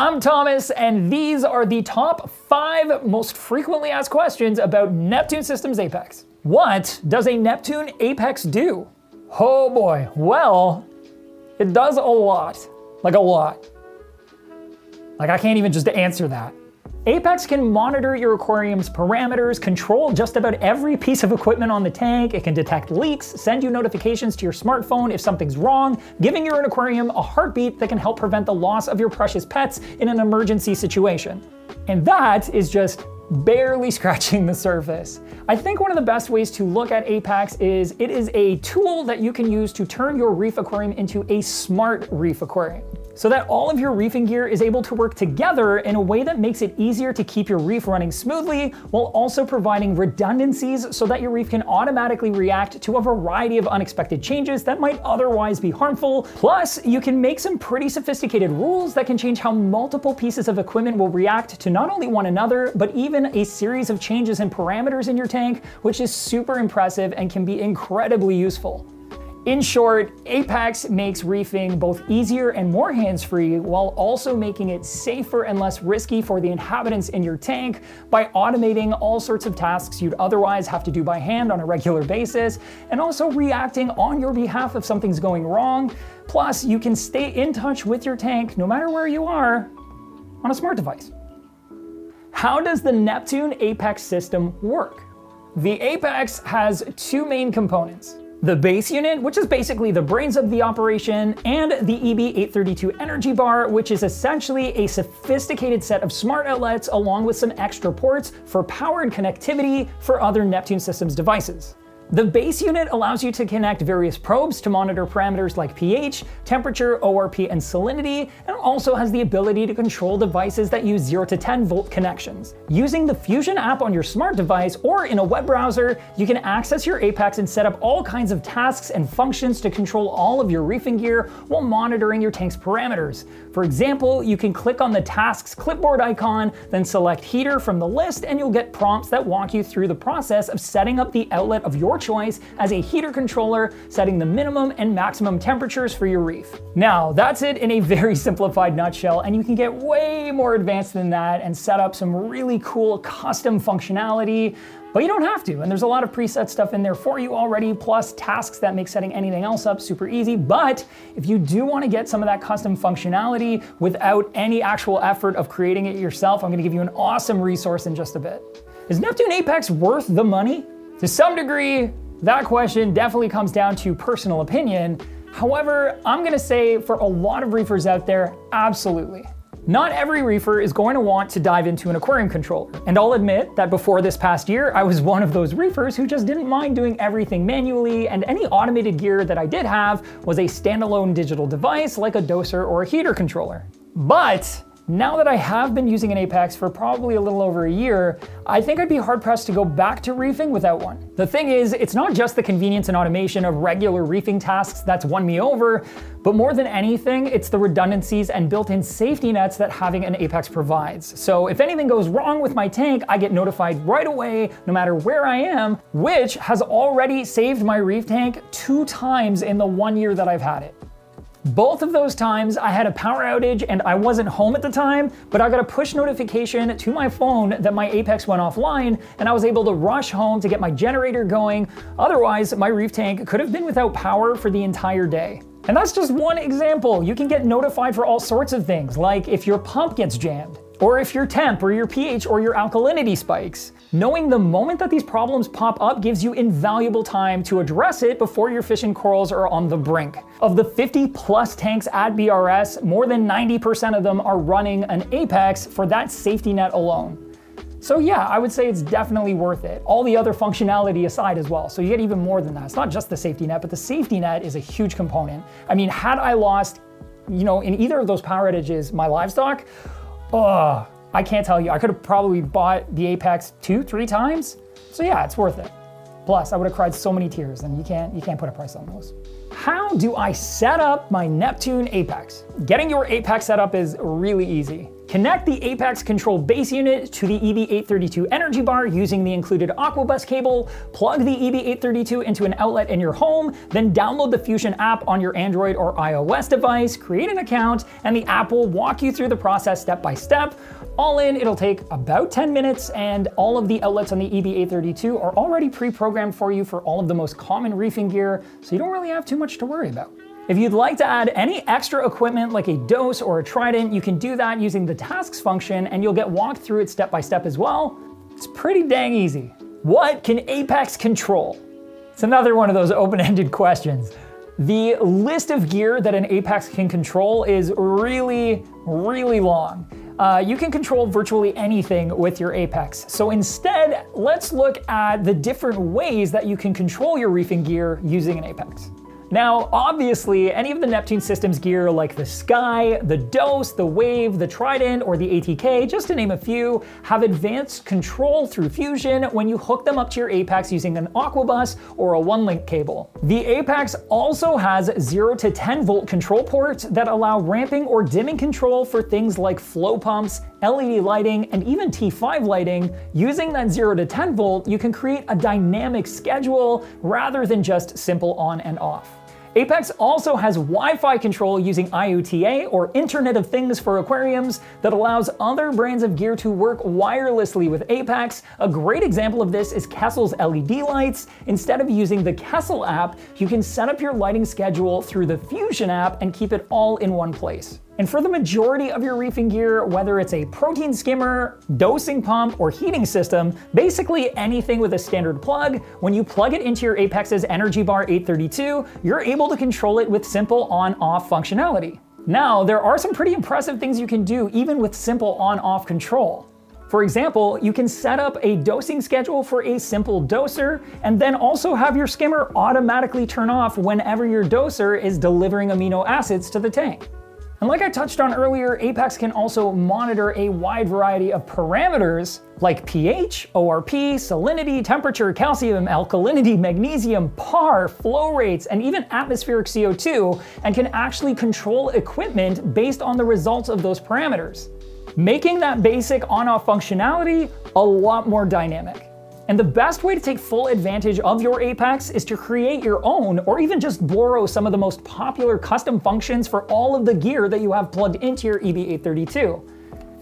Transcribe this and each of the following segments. I'm Thomas, and these are the top 5 most frequently asked questions about Neptune Systems Apex. What does a Neptune Apex do? Oh boy, well, it does a lot. Like a lot. Like I can't even just answer that. Apex can monitor your aquarium's parameters, control just about every piece of equipment on the tank, it can detect leaks, send you notifications to your smartphone if something's wrong, giving your aquarium a heartbeat that can help prevent the loss of your precious pets in an emergency situation. And that is just barely scratching the surface. I think one of the best ways to look at Apex is it is a tool that you can use to turn your reef aquarium into a smart reef aquarium, so that all of your reefing gear is able to work together in a way that makes it easier to keep your reef running smoothly, while also providing redundancies so that your reef can automatically react to a variety of unexpected changes that might otherwise be harmful. Plus, you can make some pretty sophisticated rules that can change how multiple pieces of equipment will react to not only one another, but even a series of changes in parameters in your tank, which is super impressive and can be incredibly useful. In short, Apex makes reefing both easier and more hands-free, while also making it safer and less risky for the inhabitants in your tank by automating all sorts of tasks you'd otherwise have to do by hand on a regular basis, and also reacting on your behalf if something's going wrong. Plus, you can stay in touch with your tank, no matter where you are, on a smart device. How does the Neptune Apex system work? The Apex has two main components. The base unit, which is basically the brains of the operation, and the EB832 energy bar, which is essentially a sophisticated set of smart outlets along with some extra ports for power and connectivity for other Neptune Systems devices. The base unit allows you to connect various probes to monitor parameters like pH, temperature, ORP, and salinity, and also has the ability to control devices that use 0 to 10 volt connections. Using the Fusion app on your smart device or in a web browser, you can access your Apex and set up all kinds of tasks and functions to control all of your reefing gear while monitoring your tank's parameters. For example, you can click on the tasks clipboard icon, then select heater from the list, and you'll get prompts that walk you through the process of setting up the outlet of your choice as a heater controller, setting the minimum and maximum temperatures for your reef. Now, that's it in a very simplified nutshell, and you can get way more advanced than that and set up some really cool custom functionality, but you don't have to, and there's a lot of preset stuff in there for you already, plus tasks that make setting anything else up super easy. But if you do want to get some of that custom functionality without any actual effort of creating it yourself, I'm going to give you an awesome resource in just a bit. Is Neptune Apex worth the money? To some degree, that question definitely comes down to personal opinion. However, I'm gonna say for a lot of reefers out there, absolutely. Not every reefer is going to want to dive into an aquarium controller. And I'll admit that before this past year, I was one of those reefers who just didn't mind doing everything manually, and any automated gear that I did have was a standalone digital device like a doser or a heater controller. But now that I have been using an Apex for probably a little over a year, I think I'd be hard-pressed to go back to reefing without one. The thing is, it's not just the convenience and automation of regular reefing tasks that's won me over, but more than anything, it's the redundancies and built-in safety nets that having an Apex provides. So if anything goes wrong with my tank, I get notified right away, no matter where I am, which has already saved my reef tank 2 times in the 1 year that I've had it. Both of those times I had a power outage and I wasn't home at the time, but I got a push notification to my phone that my Apex went offline, and I was able to rush home to get my generator going. Otherwise, my reef tank could have been without power for the entire day. And that's just one example. You can get notified for all sorts of things, like if your pump gets jammed, or if your temp or your pH or your alkalinity spikes. Knowing the moment that these problems pop up gives you invaluable time to address it before your fish and corals are on the brink. Of the 50+ tanks at BRS, more than 90% of them are running an Apex for that safety net alone. So yeah, I would say it's definitely worth it. All the other functionality aside as well. So you get even more than that. It's not just the safety net, but the safety net is a huge component. I mean, had I lost, in either of those power outages, my livestock, I can't tell you. I could have probably bought the Apex 2, 3 times. So yeah, it's worth it. Plus, I would have cried so many tears, and you can't put a price on those. how do I set up my Neptune Apex? Getting your Apex set up is really easy. Connect the Apex control base unit to the EB832 energy bar using the included Aquabus cable, plug the EB832 into an outlet in your home, then download the Fusion app on your Android or iOS device, create an account, and the app will walk you through the process step by step. All in, it'll take about 10 minutes, and all of the outlets on the EB832 are already pre-programmed for you for all of the most common reefing gear, so you don't really have too much to worry about. If you'd like to add any extra equipment like a dose or a trident, you can do that using the tasks function and you'll get walked through it step by step as well. It's pretty dang easy. What can Apex control? It's another one of those open-ended questions. The list of gear that an Apex can control is really long. You can control virtually anything with your Apex. So instead, let's look at the different ways that you can control your reefing gear using an Apex. Now, obviously, any of the Neptune Systems gear like the Sky, the Dose, the Wave, the Trident, or the ATK, just to name a few, have advanced control through Fusion when you hook them up to your Apex using an Aquabus or a OneLink cable. The Apex also has 0 to 10 volt control ports that allow ramping or dimming control for things like flow pumps, LED lighting, and even T5 lighting. Using that 0 to 10 volt, you can create a dynamic schedule rather than just simple on and off. Apex also has Wi-Fi control using IOTA, or Internet of Things for aquariums, that allows other brands of gear to work wirelessly with Apex. A great example of this is Kessel's LED lights. Instead of using the Kessel app, you can set up your lighting schedule through the Fusion app and keep it all in one place. And for the majority of your reefing gear, whether it's a protein skimmer, dosing pump, or heating system, basically anything with a standard plug, when you plug it into your Apex's Energy Bar 832, you're able to control it with simple on-off functionality. Now, there are some pretty impressive things you can do even with simple on-off control. For example, you can set up a dosing schedule for a simple doser, and then also have your skimmer automatically turn off whenever your doser is delivering amino acids to the tank. And like I touched on earlier, Apex can also monitor a wide variety of parameters like pH, ORP, salinity, temperature, calcium, alkalinity, magnesium, PAR, flow rates, and even atmospheric CO2, and can actually control equipment based on the results of those parameters, making that basic on-off functionality a lot more dynamic. And the best way to take full advantage of your Apex is to create your own, or even just borrow some of the most popular custom functions for all of the gear that you have plugged into your EB832.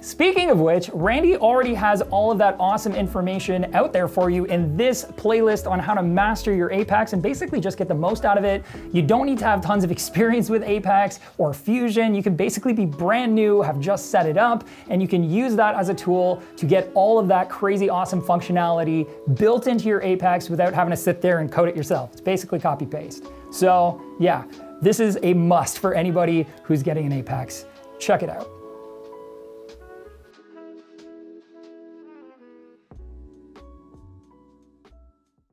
Speaking of which, Randy already has all of that awesome information out there for you in this playlist on how to master your Apex and basically just get the most out of it. You don't need to have tons of experience with Apex or Fusion. You can basically be brand new, have just set it up, and you can use that as a tool to get all of that crazy awesome functionality built into your Apex without having to sit there and code it yourself. It's basically copy paste. So yeah, this is a must for anybody who's getting an Apex. Check it out.